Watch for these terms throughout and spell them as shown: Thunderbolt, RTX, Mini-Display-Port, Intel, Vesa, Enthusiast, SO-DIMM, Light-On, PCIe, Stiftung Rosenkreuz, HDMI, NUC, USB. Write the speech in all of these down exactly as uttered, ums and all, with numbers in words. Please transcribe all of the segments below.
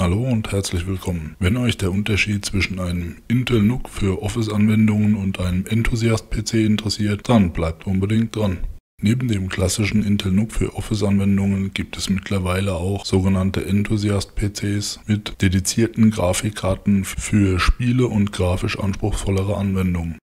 Hallo und herzlich willkommen. Wenn euch der Unterschied zwischen einem Intel N U C für Office-Anwendungen und einem Enthusiast-P C interessiert, dann bleibt unbedingt dran. Neben dem klassischen Intel N U C für Office-Anwendungen gibt es mittlerweile auch sogenannte Enthusiast-P Cs mit dedizierten Grafikkarten für Spiele und grafisch anspruchsvollere Anwendungen.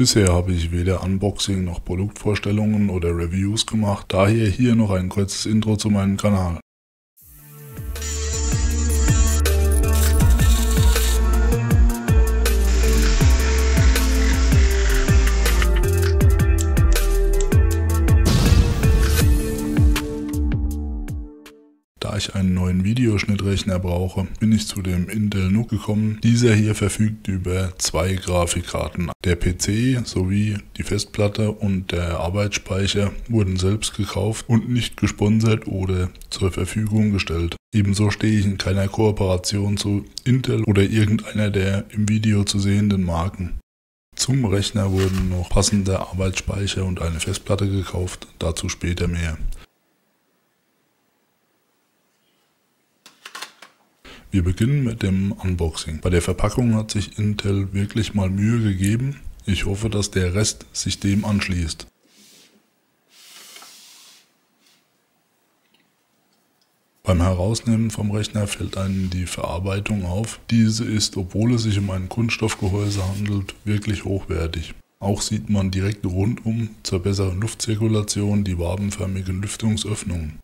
Bisher habe ich weder Unboxing noch Produktvorstellungen oder Reviews gemacht, daher hier noch ein kurzes Intro zu meinem Kanal. Da ich einen neuen Videoschnittrechner brauche, bin ich zu dem Intel N U C gekommen. Dieser hier verfügt über zwei Grafikkarten. Der P C sowie die Festplatte und der Arbeitsspeicher wurden selbst gekauft und nicht gesponsert oder zur Verfügung gestellt. Ebenso stehe ich in keiner Kooperation zu Intel oder irgendeiner der im Video zu sehenden Marken. Zum Rechner wurden noch passende Arbeitsspeicher und eine Festplatte gekauft, dazu später mehr. Wir beginnen mit dem Unboxing. Bei der Verpackung hat sich Intel wirklich mal Mühe gegeben. Ich hoffe, dass der Rest sich dem anschließt. Beim Herausnehmen vom Rechner fällt einem die Verarbeitung auf. Diese ist, obwohl es sich um ein Kunststoffgehäuse handelt, wirklich hochwertig. Auch sieht man direkt rundum zur besseren Luftzirkulation die wabenförmigen Lüftungsöffnungen.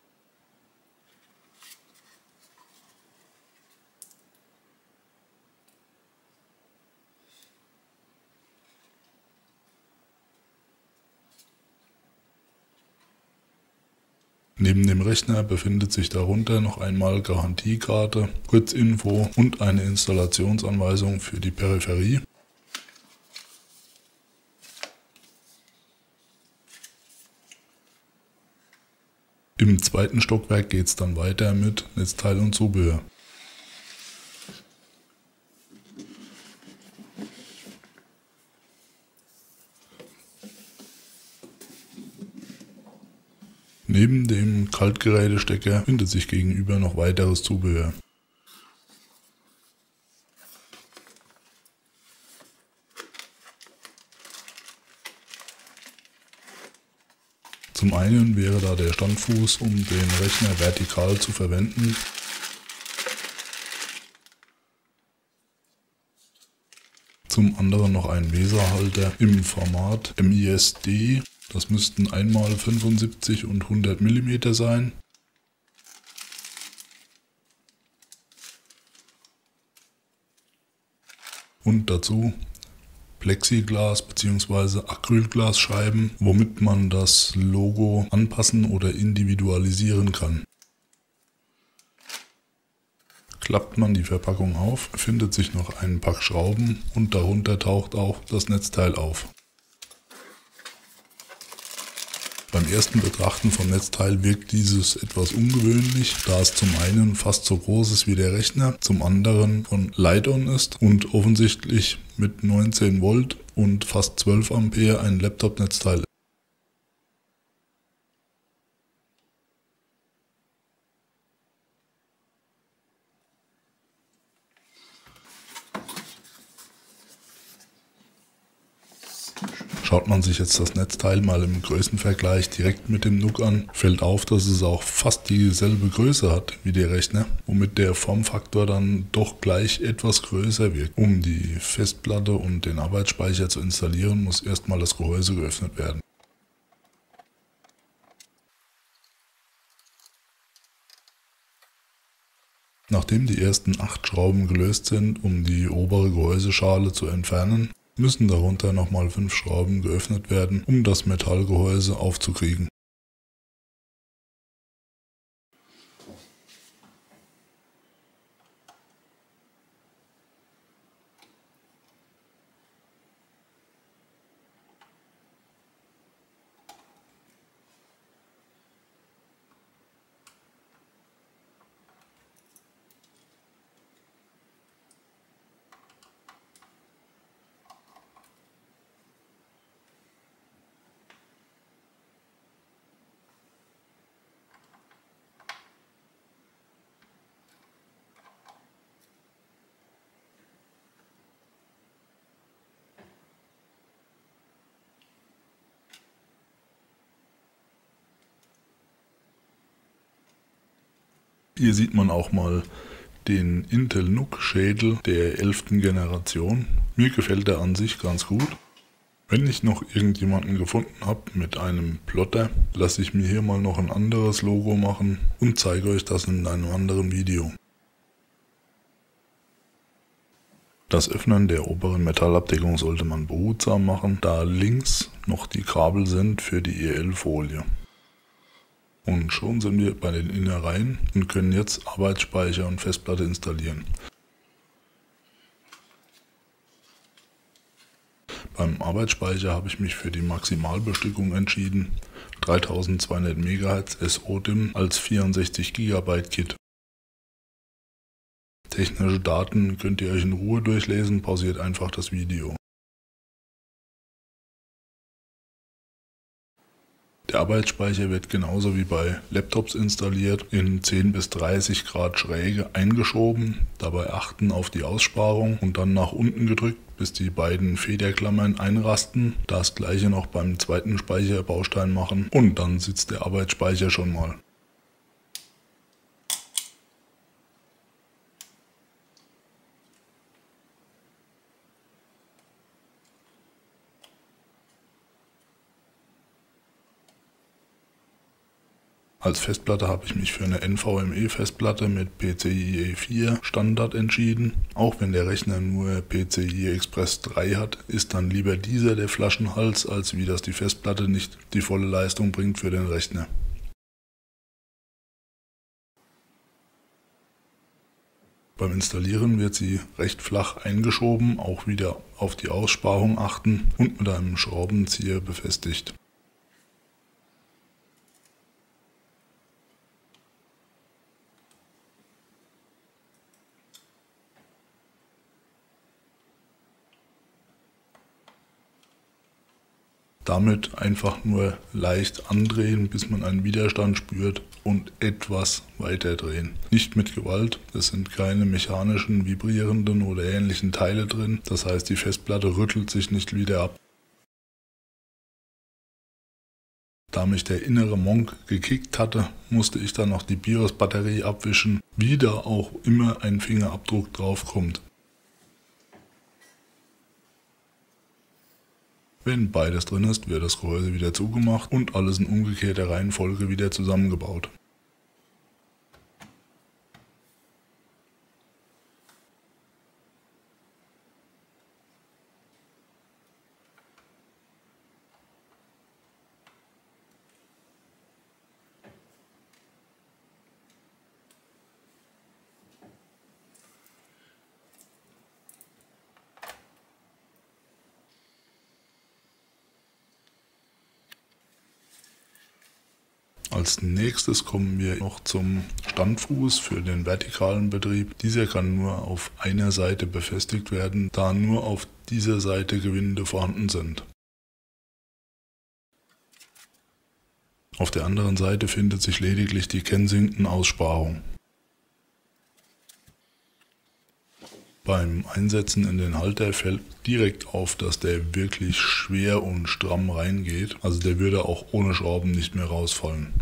Neben dem Rechner befindet sich darunter noch einmal Garantiekarte, Kurzinfo und eine Installationsanweisung für die Peripherie. Im zweiten Stockwerk geht es dann weiter mit Netzteil und Zubehör. Neben dem Kaltgerätestecker findet sich gegenüber noch weiteres Zubehör. Zum einen wäre da der Standfuß, um den Rechner vertikal zu verwenden. Zum anderen noch ein Weserhalter im Format M I S D. Das müssten einmal fünfundsiebzig und hundert Millimeter sein. Und dazu Plexiglas bzw. Acrylglasscheiben, womit man das Logo anpassen oder individualisieren kann. Klappt man die Verpackung auf, findet sich noch ein Pack Schrauben und darunter taucht auch das Netzteil auf. Beim ersten Betrachten vom Netzteil wirkt dieses etwas ungewöhnlich, da es zum einen fast so groß ist wie der Rechner, zum anderen von Light-On ist und offensichtlich mit neunzehn Volt und fast zwölf Ampere ein Laptop-Netzteil ist. Schaut man sich jetzt das Netzteil mal im Größenvergleich direkt mit dem N U C an, fällt auf, dass es auch fast dieselbe Größe hat wie der Rechner, womit der Formfaktor dann doch gleich etwas größer wirkt. Um die Festplatte und den Arbeitsspeicher zu installieren, muss erstmal das Gehäuse geöffnet werden. Nachdem die ersten acht Schrauben gelöst sind, um die obere Gehäuseschale zu entfernen, müssen darunter nochmal fünf Schrauben geöffnet werden, um das Metallgehäuse aufzukriegen. Hier sieht man auch mal den Intel N U C Schädel der elften Generation. Mir gefällt er an sich ganz gut. Wenn ich noch irgendjemanden gefunden habe mit einem Plotter, lasse ich mir hier mal noch ein anderes Logo machen und zeige euch das in einem anderen Video. Das Öffnen der oberen Metallabdeckung sollte man behutsam machen, da links noch die Kabel sind für die E L-Folie. Und schon sind wir bei den Innereien und können jetzt Arbeitsspeicher und Festplatte installieren. Beim Arbeitsspeicher habe ich mich für die Maximalbestückung entschieden, dreitausendzweihundert Megahertz S O-DIMM als vierundsechzig Gigabyte Kit. Technische Daten könnt ihr euch in Ruhe durchlesen, pausiert einfach das Video. Der Arbeitsspeicher wird genauso wie bei Laptops installiert, in zehn bis dreißig Grad Schräge eingeschoben, dabei achten auf die Aussparung und dann nach unten gedrückt, bis die beiden Federklammern einrasten, das gleiche noch beim zweiten Speicherbaustein machen und dann sitzt der Arbeitsspeicher schon mal. Als Festplatte habe ich mich für eine N V M E-Festplatte mit P C I E vier Standard entschieden. Auch wenn der Rechner nur P C I E Express drei hat, ist dann lieber dieser der Flaschenhals, als wie dass die Festplatte nicht die volle Leistung bringt für den Rechner. Beim Installieren wird sie recht flach eingeschoben, auch wieder auf die Aussparung achten und mit einem Schraubenzieher befestigt. Damit einfach nur leicht andrehen, bis man einen Widerstand spürt und etwas weiter drehen. Nicht mit Gewalt, es sind keine mechanischen, vibrierenden oder ähnlichen Teile drin, das heißt die Festplatte rüttelt sich nicht wieder ab. Da mich der innere Monk gekickt hatte, musste ich dann noch die BIOS-Batterie abwischen, wie da auch immer ein Fingerabdruck drauf kommt. Wenn beides drin ist, wird das Gehäuse wieder zugemacht und alles in umgekehrter Reihenfolge wieder zusammengebaut. Als nächstes kommen wir noch zum Standfuß für den vertikalen Betrieb. Dieser kann nur auf einer Seite befestigt werden, da nur auf dieser Seite Gewinde vorhanden sind. Auf der anderen Seite findet sich lediglich die Kensington-Aussparung. Beim Einsetzen in den Halter fällt direkt auf, dass der wirklich schwer und stramm reingeht. Also der würde auch ohne Schrauben nicht mehr rausfallen.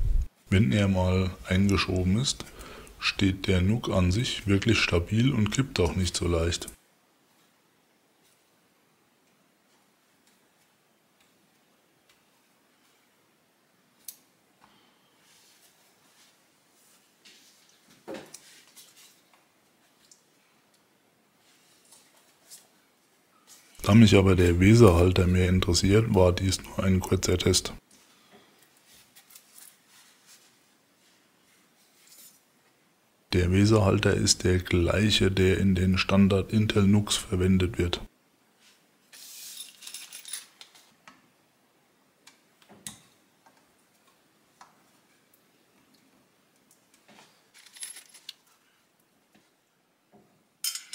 Wenn er mal eingeschoben ist, steht der N U C an sich wirklich stabil und kippt auch nicht so leicht. Da mich aber der Weserhalter mehr interessiert, war dies nur ein kurzer Test. Der Weserhalter ist der gleiche, der in den Standard Intel N U Cs verwendet wird.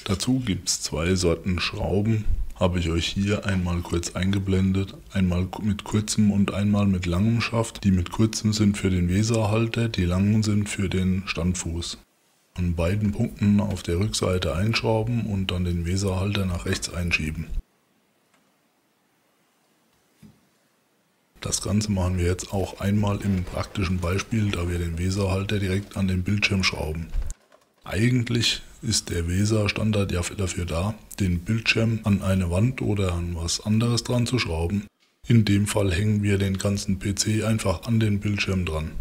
Dazu gibt es zwei Sorten Schrauben. Habe ich euch hier einmal kurz eingeblendet, einmal mit kurzem und einmal mit langem Schaft. Die mit kurzem sind für den Weserhalter, die langen sind für den Standfuß. An beiden Punkten auf der Rückseite einschrauben und dann den Weserhalter nach rechts einschieben. Das Ganze machen wir jetzt auch einmal im praktischen Beispiel, da wir den Weser-Halter direkt an den Bildschirm schrauben. Eigentlich ist der Weser-Standard ja dafür da, den Bildschirm an eine Wand oder an was anderes dran zu schrauben. In dem Fall hängen wir den ganzen P C einfach an den Bildschirm dran.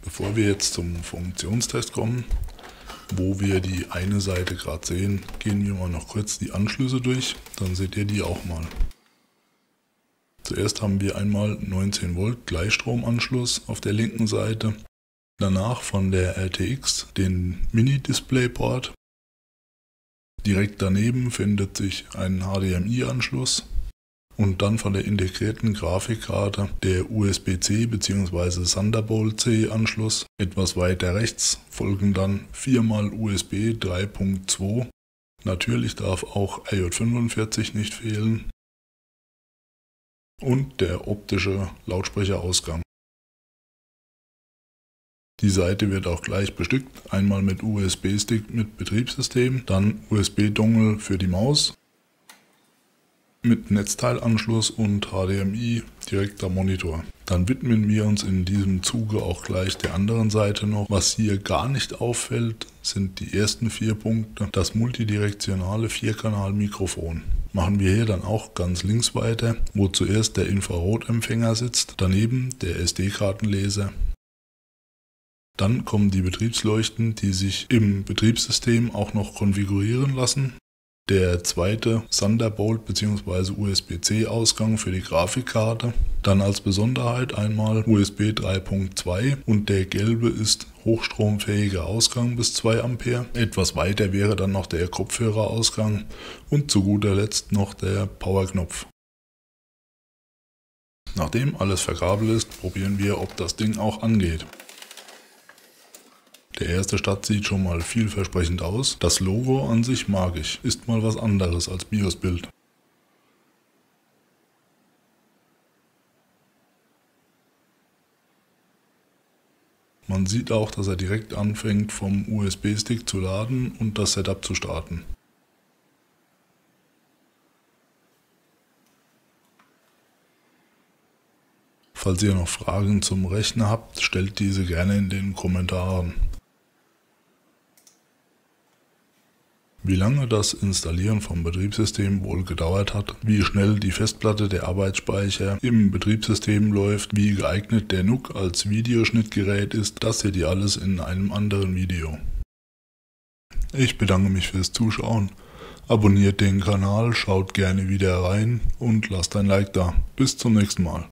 Bevor wir jetzt zum Funktionstest kommen, wo wir die eine Seite gerade sehen, gehen wir mal noch kurz die Anschlüsse durch, dann seht ihr die auch mal. Zuerst haben wir einmal neunzehn Volt Gleichstromanschluss auf der linken Seite, danach von der R T X den Mini-Display-Port. Direkt daneben findet sich ein H D M I-Anschluss. Und dann von der integrierten Grafikkarte der U S B-C bzw. Thunderbolt-C Anschluss. Etwas weiter rechts folgen dann vier mal U S B drei Punkt zwei. Natürlich darf auch I J fünfundvierzig nicht fehlen. Und der optische Lautsprecherausgang. Die Seite wird auch gleich bestückt. Einmal mit U S B-Stick mit Betriebssystem, dann U S B-Dongle für die Maus. Mit Netzteilanschluss und H D M I direkter Monitor. Dann widmen wir uns in diesem Zuge auch gleich der anderen Seite noch. Was hier gar nicht auffällt, sind die ersten vier Punkte. Das multidirektionale Vierkanal-Mikrofon. Machen wir hier dann auch ganz links weiter, wo zuerst der Infrarotempfänger sitzt, daneben der S D-Kartenleser. Dann kommen die Betriebsleuchten, die sich im Betriebssystem auch noch konfigurieren lassen. Der zweite Thunderbolt bzw. U S B-C-Ausgang für die Grafikkarte. Dann als Besonderheit einmal U S B drei Punkt zwei und der gelbe ist hochstromfähiger Ausgang bis zwei Ampere. Etwas weiter wäre dann noch der Kopfhörerausgang und zu guter Letzt noch der Powerknopf. Nachdem alles verkabelt ist, probieren wir, ob das Ding auch angeht. Der erste Start sieht schon mal vielversprechend aus. Das Logo an sich mag ich, ist mal was anderes als BIOS-Bild. Man sieht auch, dass er direkt anfängt vom U S B-Stick zu laden und das Setup zu starten. Falls ihr noch Fragen zum Rechner habt, stellt diese gerne in den Kommentaren. Wie lange das Installieren vom Betriebssystem wohl gedauert hat, wie schnell die Festplatte der Arbeitsspeicher im Betriebssystem läuft, wie geeignet der N U C als Videoschnittgerät ist, das seht ihr alles in einem anderen Video. Ich bedanke mich fürs Zuschauen, abonniert den Kanal, schaut gerne wieder rein und lasst ein Like da. Bis zum nächsten Mal.